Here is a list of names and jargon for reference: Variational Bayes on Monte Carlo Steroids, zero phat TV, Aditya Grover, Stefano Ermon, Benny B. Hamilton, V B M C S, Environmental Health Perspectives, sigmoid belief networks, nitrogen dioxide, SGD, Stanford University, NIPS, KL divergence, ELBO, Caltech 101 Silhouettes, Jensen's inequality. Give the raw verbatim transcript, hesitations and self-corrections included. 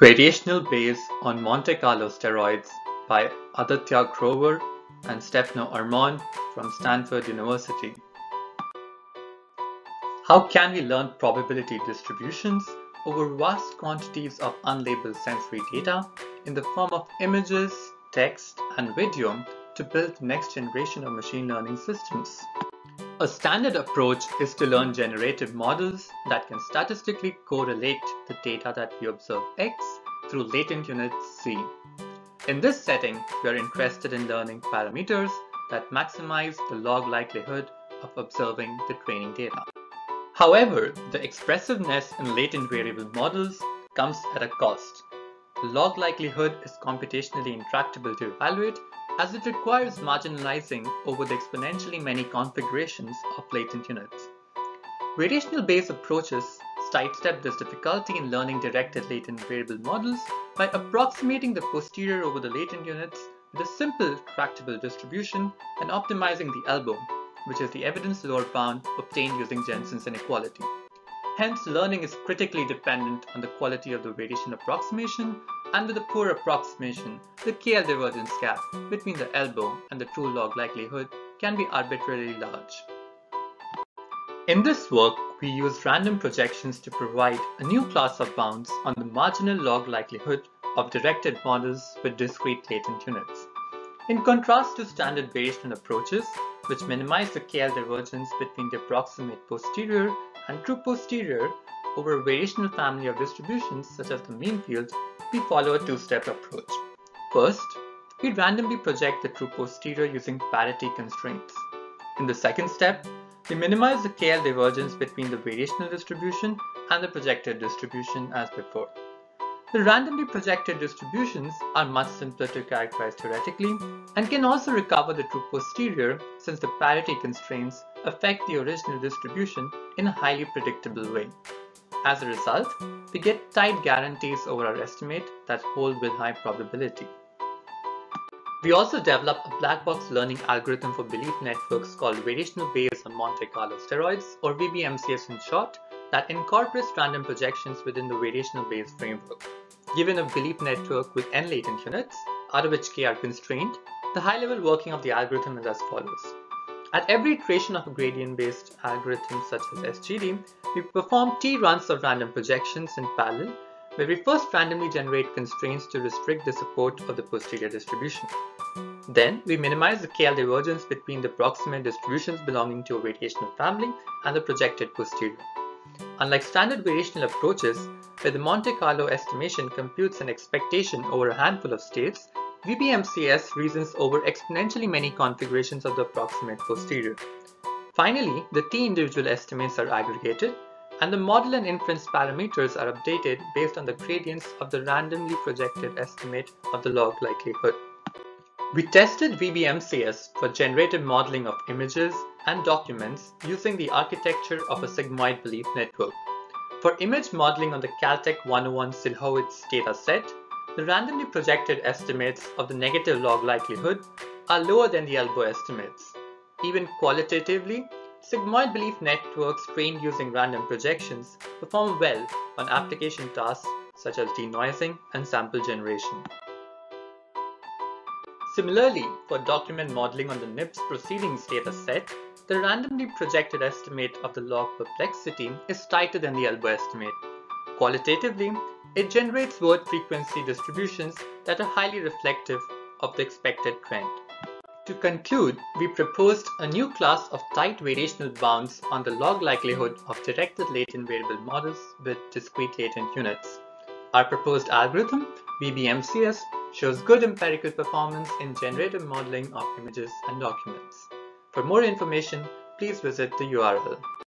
Variational Bayes on Monte Carlo Steroids by Aditya Grover and Stefano Ermon from Stanford University. How can we learn probability distributions over vast quantities of unlabeled sensory data in the form of images, text, and video to build the next generation of machine learning systems? A standard approach is to learn generative models that can statistically correlate the data that we observe X through latent unit C. In this setting, we are interested in learning parameters that maximize the log likelihood of observing the training data. However, the expressiveness in latent variable models comes at a cost. The log likelihood is computationally intractable to evaluate, as it requires marginalizing over the exponentially many configurations of latent units. Variational Bayes approaches sidestep this difficulty in learning directed latent variable models by approximating the posterior over the latent units with a simple tractable distribution and optimizing the ELBO, which is the evidence lower bound obtained using Jensen's inequality. Hence, learning is critically dependent on the quality of the variation approximation, and with a poor approximation, the K L divergence gap between the ELBO and the true log likelihood can be arbitrarily large. In this work, we use random projections to provide a new class of bounds on the marginal log likelihood of directed models with discrete latent units. In contrast to standard variational approaches, which minimize the K L divergence between the approximate posterior and true posterior over a variational family of distributions such as the mean field, we follow a two-step approach. First, we randomly project the true posterior using parity constraints. In the second step, we minimize the K L divergence between the variational distribution and the projected distribution as before. The randomly projected distributions are much simpler to characterize theoretically and can also recover the true posterior, since the parity constraints affect the original distribution in a highly predictable way. As a result, we get tight guarantees over our estimate that hold with high probability. We also develop a black box learning algorithm for belief networks called Variational Bayes on Monte Carlo Steroids, or V B M C S in short, that incorporates random projections within the Variational Bayes framework. Given a belief network with n latent units, out of which k are constrained, the high-level working of the algorithm is as follows. At every iteration of a gradient-based algorithm such as S G D, we perform t runs of random projections in parallel, where we first randomly generate constraints to restrict the support of the posterior distribution. Then, we minimize the K L divergence between the proximate distributions belonging to a variational family and the projected posterior. Unlike standard variational approaches, where the Monte Carlo estimation computes an expectation over a handful of states, V B M C S reasons over exponentially many configurations of the approximate posterior. Finally, the t individual estimates are aggregated, and the model and inference parameters are updated based on the gradients of the randomly projected estimate of the log likelihood. We tested V B M C S for generative modeling of images and documents using the architecture of a sigmoid belief network. For image modeling on the Caltech one oh one Silhouettes dataset, the randomly projected estimates of the negative log likelihood are lower than the ELBO estimates. Even qualitatively, sigmoid belief networks trained using random projections perform well on application tasks such as denoising and sample generation. Similarly, for document modeling on the N I B S proceedings dataset, the randomly projected estimate of the log perplexity is tighter than the ELBO estimate. Qualitatively, it generates word frequency distributions that are highly reflective of the expected trend. To conclude, we proposed a new class of tight variational bounds on the log likelihood of directed latent variable models with discrete latent units. Our proposed algorithm, V B M C S, shows good empirical performance in generative modeling of images and documents. For more information, please visit the U R L.